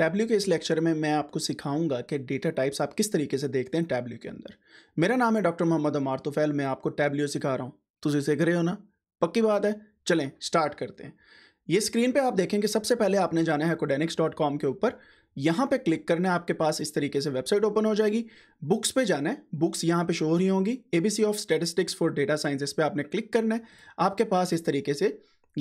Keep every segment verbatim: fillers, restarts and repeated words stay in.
Tableau के इस lecture में मैं आपको सिखाऊंगा कि डेटा टाइप्स आप किस तरीके से देखते हैं टैब्ल्यू के अंदर। मेरा नाम है डॉक्टर मोहम्मद अम्मार तुफैल, मैं आपको टैब्ल्यू सिखा रहा हूँ। तुझे सीख रहे हो ना, पक्की बात है। चलें स्टार्ट करते हैं। ये स्क्रीन पे आप देखेंगे, सबसे पहले आपने जाना है कोडेनिक्स डॉट कॉम के ऊपर, यहाँ पे क्लिक करना है। आपके पास इस तरीके से वेबसाइट ओपन हो जाएगी। बुक्स पे जाना है, बुक्स यहाँ पे शो हो रही होंगी। ABC of statistics for data sciences पे आपने क्लिक करना है। आपके पास इस तरीके से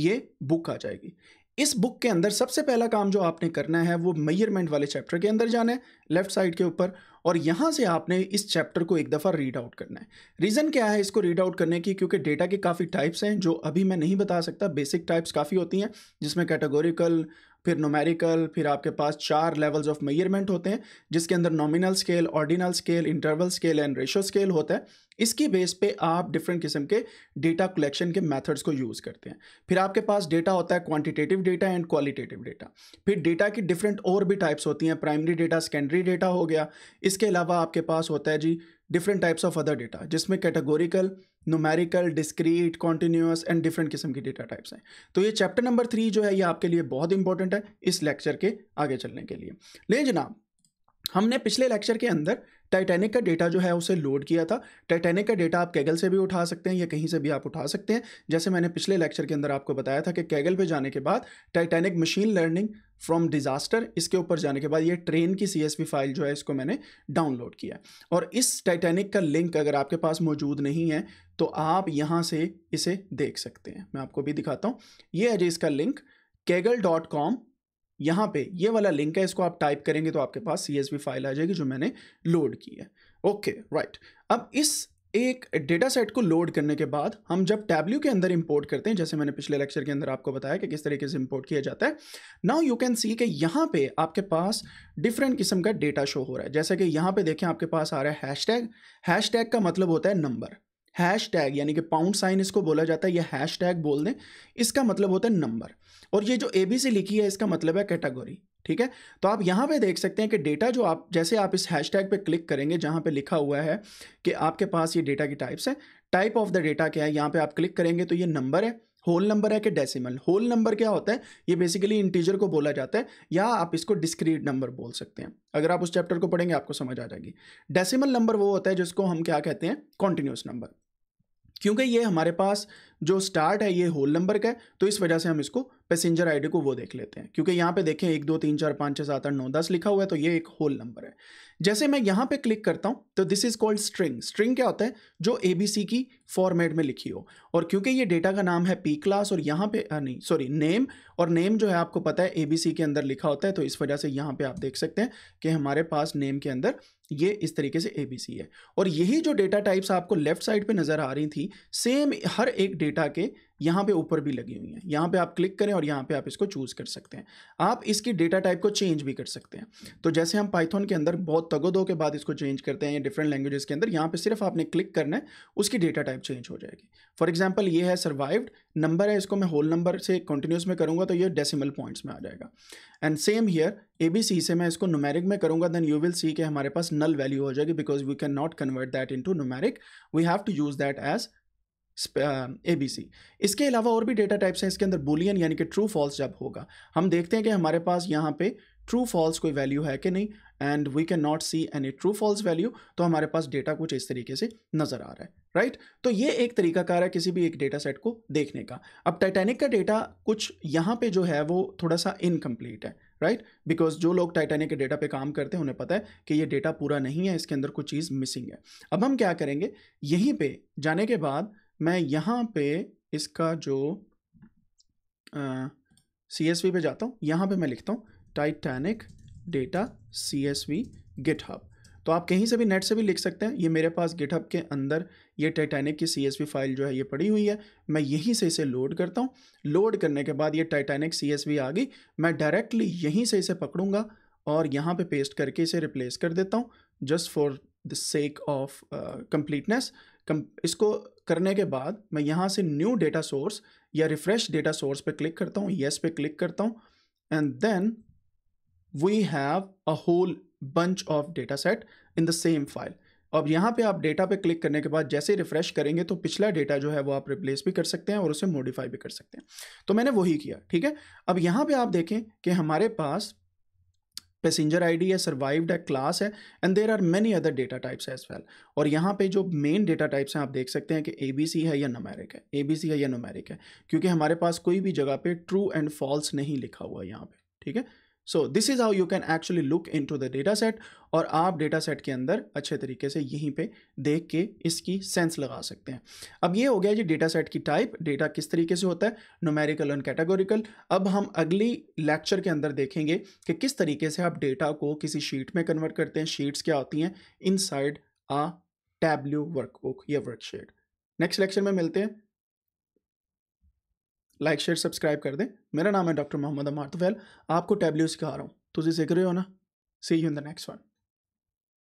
ये बुक आ जाएगी। इस बुक के अंदर सबसे पहला काम जो आपने करना है वो मेजरमेंट वाले चैप्टर के अंदर जाना है, लेफ्ट साइड के ऊपर, और यहाँ से आपने इस चैप्टर को एक दफ़ा रीड आउट करना है। रीज़न क्या है इसको रीड आउट करने की, क्योंकि डेटा के काफ़ी टाइप्स हैं जो अभी मैं नहीं बता सकता। बेसिक टाइप्स काफ़ी होती हैं जिसमें कैटेगोरिकल, फिर नोमेरिकल, फिर आपके पास चार लेवल्स ऑफ मेजरमेंट होते हैं जिसके अंदर nominal scale, ordinal scale, interval scale and ratio scale होता है। इसकी बेस पे आप डिफरेंट किस्म के डेटा कलेक्शन के मेथड्स को यूज़ करते हैं। फिर आपके पास डेटा होता है quantitative data and qualitative data. फिर डेटा की डिफरेंट और भी टाइप्स होती हैं, प्राइमरी डेटा, सेकेंडरी डेटा हो गया। इसके अलावा आपके पास होता है जी different types of other data जिसमें categorical, numerical, discrete, continuous and different किस्म की डेटा टाइप्स हैं। तो ये चैप्टर नंबर थ्री जो है ये आपके लिए बहुत इंपॉर्टेंट है इस लेक्चर के आगे चलने के लिए। ले जनाब, हमने पिछले लेक्चर के अंदर टाइटैनिक का डेटा जो है उसे लोड किया था। टाइटैनिक का डेटा आप कैगल से भी उठा सकते हैं या कहीं से भी आप उठा सकते हैं। जैसे मैंने पिछले लेक्चर के अंदर आपको बताया था कि कैगल पे जाने के बाद Titanic machine learning from disaster, इसके ऊपर जाने के बाद ये ट्रेन की सीएसवी फाइल जो है इसको मैंने डाउनलोड किया, और इस टाइटैनिक का लिंक अगर आपके पास मौजूद नहीं है तो आप यहाँ से इसे देख सकते हैं। मैं आपको भी दिखाता हूँ, ये है जी इसका लिंक कैगल डॉट कॉम। यहाँ पे ये वाला लिंक है, इसको आप टाइप करेंगे तो आपके पास सीएसवी फाइल आ जाएगी जो मैंने लोड की है। ओके राइट, अब इस एक डेटा सेट को लोड करने के बाद हम जब टैब्ल्यू के अंदर इंपोर्ट करते हैं, जैसे मैंने पिछले लेक्चर के अंदर आपको बताया कि किस तरीके से इंपोर्ट किया जाता है, नाउ यू कैन सी कि यहाँ पे आपके पास डिफरेंट किस्म का डेटा शो हो रहा है। जैसे कि यहाँ पे देखें आपके पास आ रहा है हैशटैग। हैशटैग का मतलब होता है नंबर। हैशटैग यानी कि पाउंड साइन इसको बोला जाता है, या हैशटैग बोल दें, इसका मतलब होता है नंबर। और ये जो ए बी सी लिखी है इसका मतलब है कैटेगरी, ठीक है। तो आप यहाँ पे देख सकते हैं कि डेटा जो आप, जैसे आप इस हैशटैग पे क्लिक करेंगे जहाँ पे लिखा हुआ है कि आपके पास ये डेटा की टाइप्स है, टाइप ऑफ द डेटा क्या है, यहाँ पे आप क्लिक करेंगे तो ये नंबर है, होल नंबर है कि डेसिमल। होल नंबर क्या होता है, ये बेसिकली इंटीजर को बोला जाता है, या आप इसको डिस्क्रीट नंबर बोल सकते हैं। अगर आप उस चैप्टर को पढ़ेंगे आपको समझ आ जाएगी। डेसिमल नंबर वो होता है जिसको हम क्या कहते हैं, कॉन्टीन्यूस नंबर। क्योंकि ये हमारे पास जो स्टार्ट है ये होल नंबर का है, तो इस वजह से हम इसको पैसेंजर आईडी को वो देख लेते हैं, क्योंकि यहाँ पे देखें एक दो तीन चार पाँच छः सात आठ नौ दस लिखा हुआ है, तो ये एक होल नंबर है। जैसे मैं यहाँ पे क्लिक करता हूँ तो this is called string. String क्या होता है, जो ए बी सी की फॉर्मेट में लिखी हो, और क्योंकि ये डेटा का नाम है पी क्लास, और यहाँ पे आ, नहीं सॉरी नेम, और नेम जो है आपको पता है ए बी सी के अंदर लिखा होता है, तो इस वजह से यहाँ पे आप देख सकते हैं कि हमारे पास नेम के अंदर ये इस तरीके से ए बी सी है। और यही जो डेटा टाइप्स आपको लेफ्ट साइड पे नज़र आ रही थी, सेम हर एक डेटा के यहाँ पे ऊपर भी लगी हुई हैं। यहाँ पे आप क्लिक करें और यहाँ पे आप इसको चूज़ कर सकते हैं। आप इसकी डेटा टाइप को चेंज भी कर सकते हैं। तो जैसे हम पाइथन के अंदर बहुत तगोदो के बाद इसको चेंज करते हैं, या डिफरेंट लैंग्वेजेस के अंदर, यहाँ पे सिर्फ आपने क्लिक करना है, उसकी डेटा टाइप चेंज हो जाएगी। फॉर एग्जाम्पल ये है सर्वाइव्ड, नंबर है, इसको मैं होल नंबर से कंटिन्यूस में करूँगा तो ये डेसिमल पॉइंट्स में आ जाएगा। And same here A B C से मैं इसको न्यूमेरिक में करूँगा, देन यू विल सी के हमारे पास नल वैल्यू हो जाएगी, because we can not convert that into numeric, we have to use that as A B C. इसके अलावा और भी डेटा टाइप्स हैं इसके अंदर। बूलियन यानी कि ट्रू फॉल्स जब होगा, हम देखते हैं कि हमारे पास यहाँ पे ट्रू फॉल्स कोई वैल्यू है कि नहीं, and we can not see any true false value, तो हमारे पास डेटा कुछ इस तरीके से नज़र आ रहा है, राइट right? तो ये एक तरीकाकार है किसी भी एक डेटा सेट को देखने का। अब टाइटैनिक का डेटा कुछ यहाँ पे जो है वो थोड़ा सा इनकम्प्लीट है, राइट right? बिकॉज जो लोग टाइटैनिक के डेटा पे काम करते हैं उन्हें पता है कि ये डेटा पूरा नहीं है, इसके अंदर कुछ चीज़ मिसिंग है। अब हम क्या करेंगे, यहीं पर जाने के बाद मैं यहाँ पे इसका जो सी एस वी पे जाता हूँ, यहाँ पे मैं लिखता हूँ Titanic data C S V GitHub. तो आप कहीं से भी, नेट से भी लिख सकते हैं। ये मेरे पास गिटहब के अंदर ये टाइटैनिक की सी एस वी फाइल जो है ये पड़ी हुई है, मैं यहीं से इसे लोड करता हूँ। लोड करने के बाद ये टाइटैनिक सी एस वी आ गई। मैं डायरेक्टली यहीं से इसे पकड़ूंगा और यहाँ पे पेस्ट करके इसे रिप्लेस कर देता हूँ, just for the sake of completeness. इसको करने के बाद मैं यहाँ से न्यू डेटा सोर्स या रिफ्रेश डेटा सोर्स पे क्लिक करता हूँ, येस पे क्लिक करता हूँ, and then we have a whole bunch of data set in the same file. अब यहाँ पे आप डेटा पे क्लिक करने के बाद जैसे रिफ्रेश करेंगे तो पिछला डेटा जो है वो आप रिप्लेस भी कर सकते हैं और उसे मॉडिफाई भी कर सकते हैं। तो मैंने वही किया, ठीक है। अब यहाँ पर आप देखें कि हमारे पास पैसेंजर आईडी है, सर्वाइव्ड है, क्लास है, and there are many other data types as well. और यहाँ पे जो मेन डेटा टाइप्स हैं आप देख सकते हैं कि एबीसी है या न्यूमेरिक है, एबीसी है या न्यूमेरिक है, क्योंकि हमारे पास कोई भी जगह पे ट्रू एंड फॉल्स नहीं लिखा हुआ है यहाँ पे, ठीक है। So this is how you can actually look into the data set, और आप डेटा सेट के अंदर अच्छे तरीके से यहीं पे देख के इसकी सेंस लगा सकते हैं। अब ये हो गया जी डेटा सेट की टाइप, डेटा किस तरीके से होता है, न्यूमेरिकल एंड कैटेगोरिकल। अब हम अगली लेक्चर के अंदर देखेंगे कि किस तरीके से आप डेटा को किसी शीट में कन्वर्ट करते हैं, शीट्स क्या होती हैं inside a Tableau workbook या वर्कशीट। नेक्स्ट लेक्चर में मिलते हैं, लाइक शेयर सब्सक्राइब कर दें। मेरा नाम है डॉक्टर मोहम्मद अम्मार तुफैल, आपको टैब्ल्यू सिखा रहा हूँ, तुझे सीख रहे हो ना। See you in the next one.